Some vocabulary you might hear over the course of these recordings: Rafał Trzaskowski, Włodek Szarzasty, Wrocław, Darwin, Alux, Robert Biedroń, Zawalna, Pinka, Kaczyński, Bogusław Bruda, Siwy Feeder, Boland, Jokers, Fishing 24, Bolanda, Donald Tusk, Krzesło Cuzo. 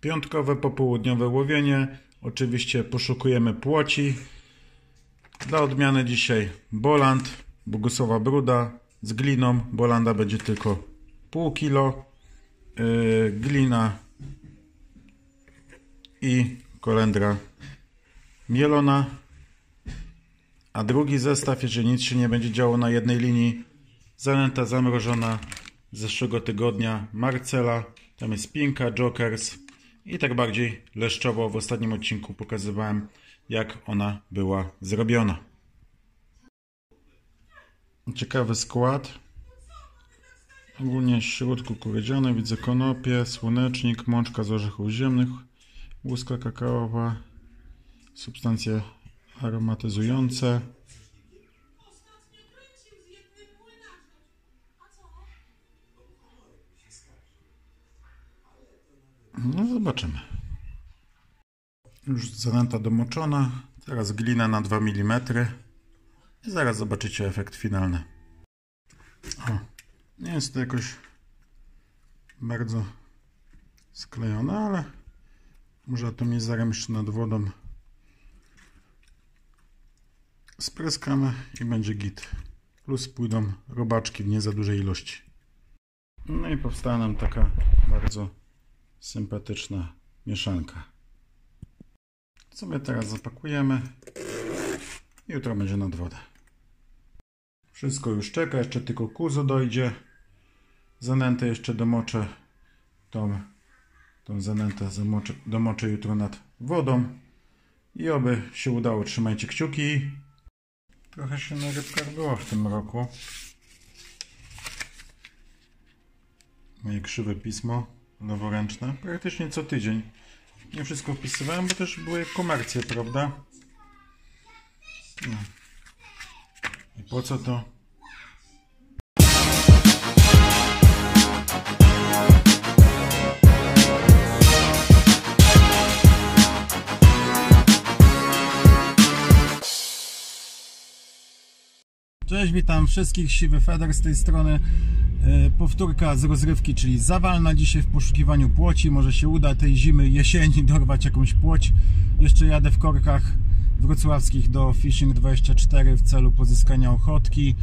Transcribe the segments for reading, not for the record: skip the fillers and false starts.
Piątkowe popołudniowe łowienie. Oczywiście poszukujemy płoci. Dla odmiany dzisiaj boland, Bogusława Bruda z gliną. Bolanda będzie tylko pół kilo. Glina i kolendra mielona. A drugi zestaw, jeżeli nic się nie będzie działo na jednej linii, zanęta zamrożona z zeszłego tygodnia, Marcela. Tam jest Pinka, Jokers i tak bardziej leszczowo. W ostatnim odcinku pokazywałem, jak ona była zrobiona. Ciekawy skład. Ogólnie w środku kukurydziane, widzę konopie, słonecznik, mączka z orzechów ziemnych, łuska kakaowa, substancje aromatyzujące. No zobaczymy. Już zanęta domoczona, teraz glina na 2 mm i zaraz zobaczycie efekt finalny. O, nie jest to jakoś bardzo sklejone, ale może atomizerem jeszcze nad wodą spryskamy i będzie git. Plus pójdą robaczki w nie za dużej ilości. No i powstała nam taka bardzo sympatyczna mieszanka. Sobie teraz zapakujemy. Jutro będzie nad wodę. Wszystko już czeka, jeszcze tylko kuzo dojdzie. Zanętę jeszcze domoczę. Tą zanętę domoczę jutro nad wodą. I oby się udało. Trzymajcie kciuki. Trochę się na rybkach było w tym roku. Moje krzywe pismo. Noworęczna, praktycznie co tydzień. Nie wszystko wpisywałem, bo też były komercje, prawda? No. I po co to? Cześć, witam wszystkich, Siwy Feeder z tej strony. Powtórka z rozrywki, czyli zawalna dzisiaj w poszukiwaniu płoci. Może się uda tej zimy, jesieni dorwać jakąś płoć. Jeszcze jadę w korkach wrocławskich do Fishing 24 w celu pozyskania ochotki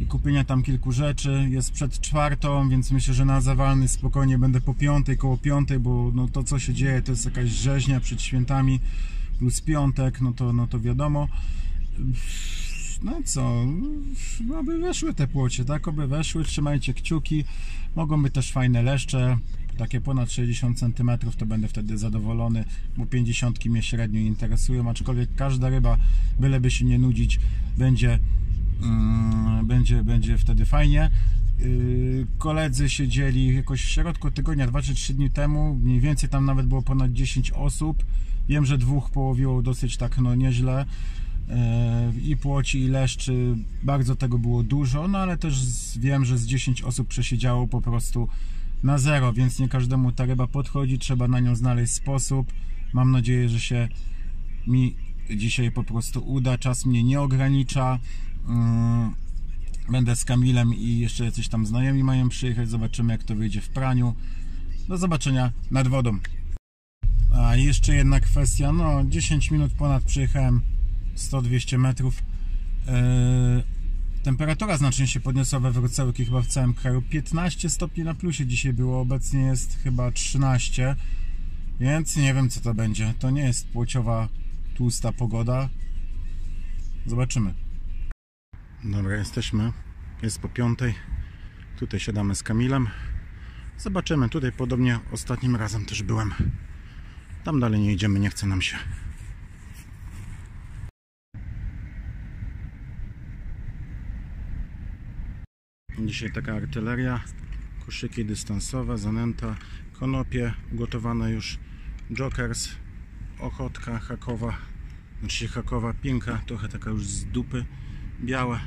i kupienia tam kilku rzeczy. Jest przed czwartą, więc myślę, że na zawalny spokojnie będę po piątej, koło piątej, bo no to co się dzieje to jest jakaś rzeźnia przed świętami plus piątek, no to wiadomo. No co, oby weszły te płocie, tak? Oby weszły, trzymajcie kciuki. Mogą być też fajne leszcze, takie ponad 60 cm, to będę wtedy zadowolony, bo 50 mnie średnio interesują, aczkolwiek każda ryba, byleby się nie nudzić, będzie wtedy fajnie. Koledzy siedzieli jakoś w środku tygodnia, 2 czy 3 dni temu, mniej więcej tam nawet było ponad 10 osób. Wiem, że dwóch połowiło dosyć tak no nieźle. I płoci, i leszczy, bardzo tego było dużo, no ale też wiem, że z 10 osób przesiedziało po prostu na zero, więc nie każdemu ta ryba podchodzi, trzeba na nią znaleźć sposób. Mam nadzieję, że się mi dzisiaj po prostu uda, czas mnie nie ogranicza. Będę z Kamilem i jeszcze jacyś tam znajomi mają przyjechać, zobaczymy jak to wyjdzie w praniu. Do zobaczenia nad wodą. A jeszcze jedna kwestia, no 10 minut ponad przyjechałem, 100-200 metrów. Temperatura znacznie się podniosła we Wrocławiu, chyba w całym kraju. 15 stopni na plusie dzisiaj było, obecnie jest chyba 13, więc nie wiem co to będzie. To nie jest płciowa, tłusta pogoda. Zobaczymy. Dobra, jesteśmy. Jest po piątej. Tutaj siadamy z Kamilem. Zobaczymy. Tutaj podobnie ostatnim razem też byłem. Tam dalej nie idziemy, nie chce nam się. Dzisiaj taka artyleria, koszyki dystansowe, zanęta, konopie, ugotowane już Jokers, ochotka hakowa, znaczy hakowa, Pinka, trochę taka już z dupy, białe.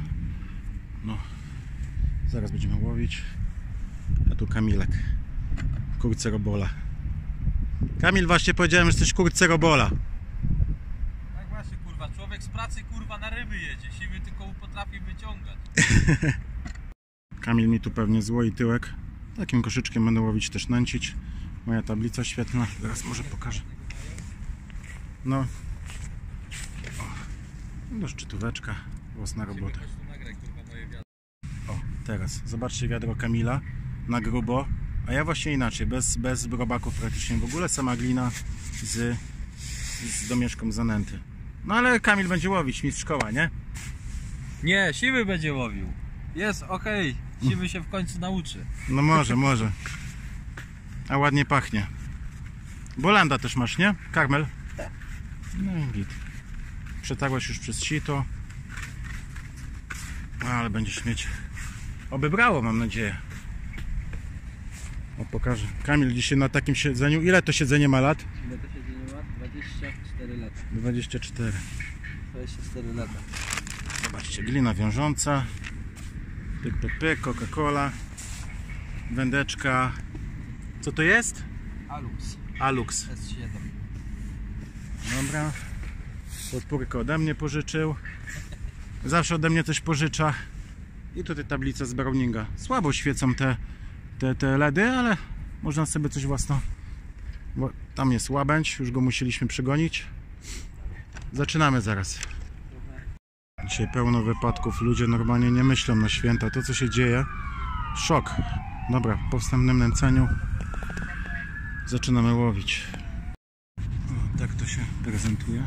No, zaraz będziemy łowić. A tu Kamilek, kurce robola. Kamil, właśnie powiedziałem, że jesteś kurce robola. Tak właśnie, kurwa, człowiek z pracy, kurwa, na ryby jedzie, siwy tylko potrafi wyciągać. Kamil mi tu pewnie złoi tyłek. Takim koszyczkiem będę łowić, też nęcić. Moja tablica świetna. Teraz może pokażę. No. O, do szczytóweczka. Własna robota. O, teraz. Zobaczcie wiadro Kamila. Na grubo. A ja właśnie inaczej. Bez robaków praktycznie w ogóle. Sama glina z domieszką zanęty. No ale Kamil będzie łowić. Mistrz szkoła, nie? Nie, Siwy będzie łowił. Jest okej. Okay. Siwy się w końcu nauczy. No może, może. A ładnie pachnie. Bolanda też masz, nie? Karmel? No i git. Przetarłeś już przez sito. Ale będziesz mieć. Oby brało, mam nadzieję. O, pokażę. Kamil dzisiaj na takim siedzeniu. Ile to siedzenie ma lat? Ile to siedzenie ma? 24 lata. 24. 24 lata. Zobaczcie, glina wiążąca. Pyk, pyk, pyk, Coca-Cola. Wędeczka. Co to jest? Alux. Alux. S7. Dobra. Podpórkę ode mnie pożyczył. Zawsze ode mnie coś pożycza. I tutaj tablica z Browninga. Słabo świecą te LEDy, ale można sobie coś własno. Bo tam jest łabędź, już go musieliśmy przygonić. Zaczynamy zaraz. Dzisiaj pełno wypadków. Ludzie normalnie nie myślą na święta. To co się dzieje, szok. Dobra, po wstępnym nęceniu zaczynamy łowić. O, tak to się prezentuje.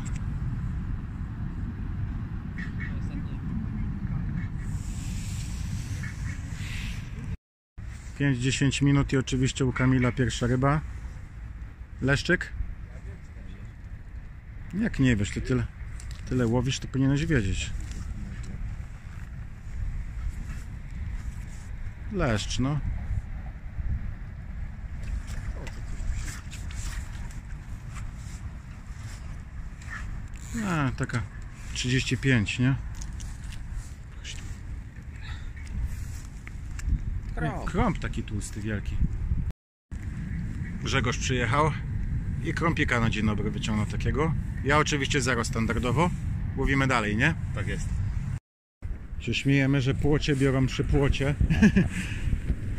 Pięć, 10 minut i oczywiście u Kamila pierwsza ryba. Leszczyk? Jak nie wiesz, ty tyle łowisz, to powinieneś wiedzieć. Leszcz, no. A, taka 35, nie? Krąb taki tłusty, wielki. Grzegorz przyjechał i krąpika na dzień dobry wyciągnął takiego. Ja oczywiście zero standardowo. Łowimy dalej, nie? Tak jest. Się śmiejemy, że płocie biorą przy płocie.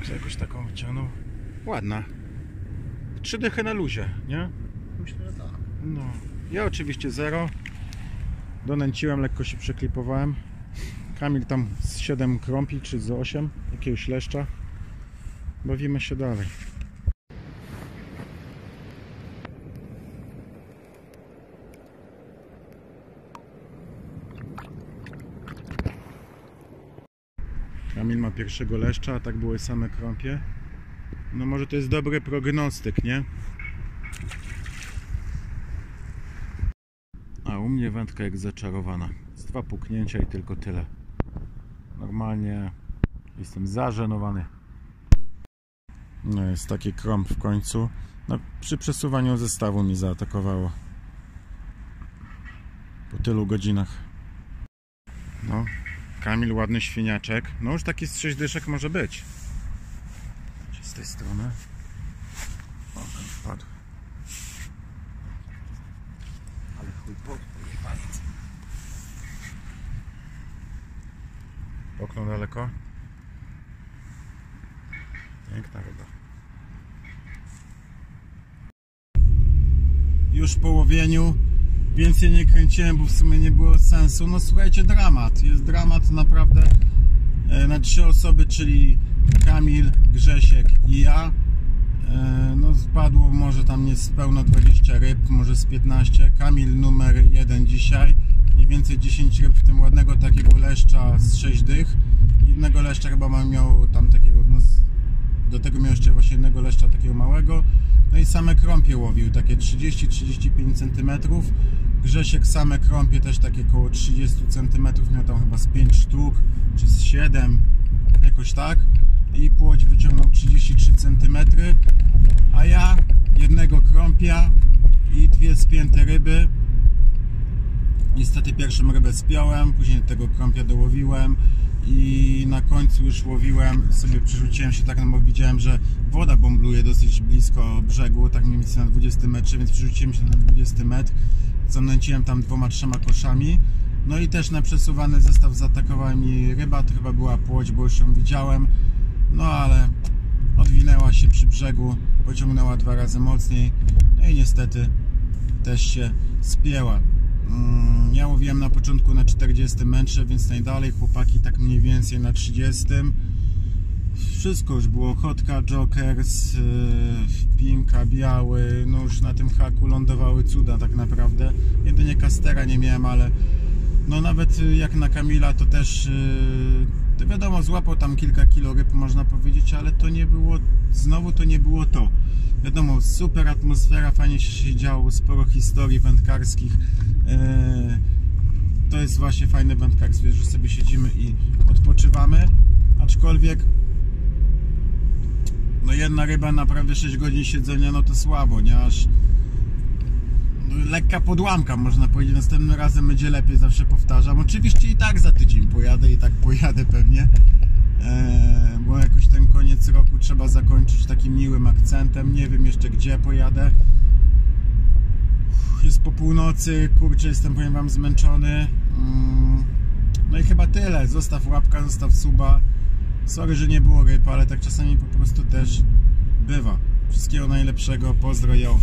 Grzegorz taką wyciągnął. Ładna. 3 dychy na luzie, nie? Myślę, że tak. No. Ja oczywiście zero. Donęciłem, lekko się przeklipowałem. Kamil tam z 7 krąpi, czy z 8, jakiegoś leszcza. Bawimy się dalej. Kamil ma pierwszego leszcza, a tak były same krąpie. No może to jest dobry prognostyk, nie? A u mnie wędka jak zaczarowana. Z 2 puknięcia i tylko tyle. Normalnie jestem zażenowany. No jest taki krąb w końcu. No, przy przesuwaniu zestawu mi zaatakowało. Po tylu godzinach. No, Kamil ładny świniaczek. No już taki z 6 dyszek może być. Z tej strony. O, ten wpadł. Ale chuj podpływ. Okno daleko. Piękna ryba. Już po łowieniu więcej nie kręciłem, bo w sumie nie było sensu. No słuchajcie, dramat. Jest dramat naprawdę na 3 osoby, czyli Kamil, Grzesiek i ja. No spadło może tam niespełna 20 ryb, może z 15. Kamil numer 1 dzisiaj. Mniej więcej 10 ryb, w tym ładnego takiego leszcza z 6 dych. Jednego leszcza chyba miał tam takiego, no, do tego miał jeszcze właśnie jednego leszcza takiego małego. No i same krąpie łowił, takie 30-35 cm. Grzesiek same krąpie też takie około 30 cm, miał tam chyba z 5 sztuk, czy z 7, jakoś tak. I płoć wyciągnął 33 cm, a ja jednego krąpia i 2 spięte ryby. Niestety pierwszą rybę spiąłem, później tego krąpia dołowiłem i na końcu już łowiłem, sobie przerzuciłem się tak, no bo widziałem, że woda bąbluje dosyć blisko brzegu, tak mniej więcej na 20 metrze, więc przerzuciłem się na 20 metr, zamnęciłem tam 2-3 koszami, no i też na przesuwany zestaw zaatakowała mi ryba, to chyba była płoć, bo już ją widziałem, no ale od odwinęła się przy brzegu, pociągnęła dwa razy mocniej, no i niestety też się spięła. Ja łowiłem na początku na 40 metrze, więc najdalej, chłopaki tak mniej więcej na 30. Wszystko już było, kotka, Jokers, Pinka, biały, no już na tym haku lądowały cuda tak naprawdę. Jedynie kastera nie miałem, ale no nawet jak na Kamila to też, wiadomo, złapał tam kilka kilo ryb, można powiedzieć, ale to nie było, znowu to nie było to. Wiadomo, super atmosfera, fajnie się działo, sporo historii wędkarskich. To jest właśnie fajny wędkarstwo, że sobie siedzimy i odpoczywamy, aczkolwiek no jedna ryba na prawie 6 godzin siedzenia, no to słabo, nie? Aż lekka podłamka, można powiedzieć. Następnym razem będzie lepiej, zawsze powtarzam. Oczywiście i tak za tydzień pojadę, i tak pojadę pewnie, bo jakoś ten koniec roku trzeba zakończyć takim miłym akcentem. Nie wiem jeszcze, gdzie pojadę. Jest po północy, kurczę, jestem, powiem wam, zmęczony. No i chyba tyle. Zostaw łapka, zostaw suba. Sorry, że nie było ryb, ale tak czasami po prostu też bywa. Wszystkiego najlepszego, pozdro, yo.